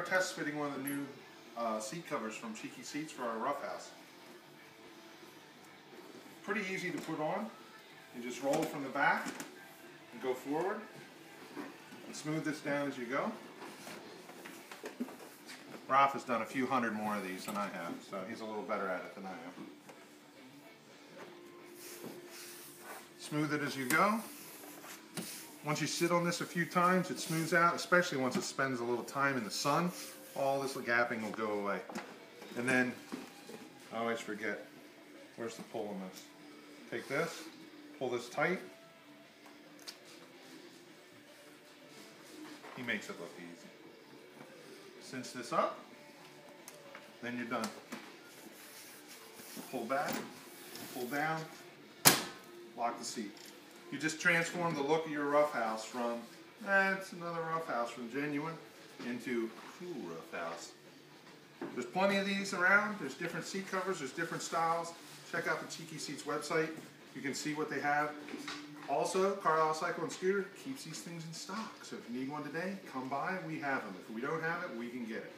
are test fitting one of the new seat covers from Cheeky Seats for our rough house. Pretty easy to put on. You just roll from the back and go forward and smooth this down as you go. Ralph has done a few hundred more of these than I have, so he's a little better at it than I am. Smooth it as you go. Once you sit on this a few times, it smooths out, especially once it spends a little time in the sun. All this gapping will go away. And then, I always forget, where's the pull on this? Take this, pull this tight. He makes it look easy. Cinch this up, then you're done. Pull back, pull down, lock the seat. You just transform the look of your rough house from, it's another rough house from genuine, into cool rough house. There's plenty of these around. There's different seat covers, there's different styles. Check out the Cheeky Seats website. You can see what they have. Also, Carlisle Cycle and Scooter keeps these things in stock, so if you need one today, come by, we have them. If we don't have it, we can get it.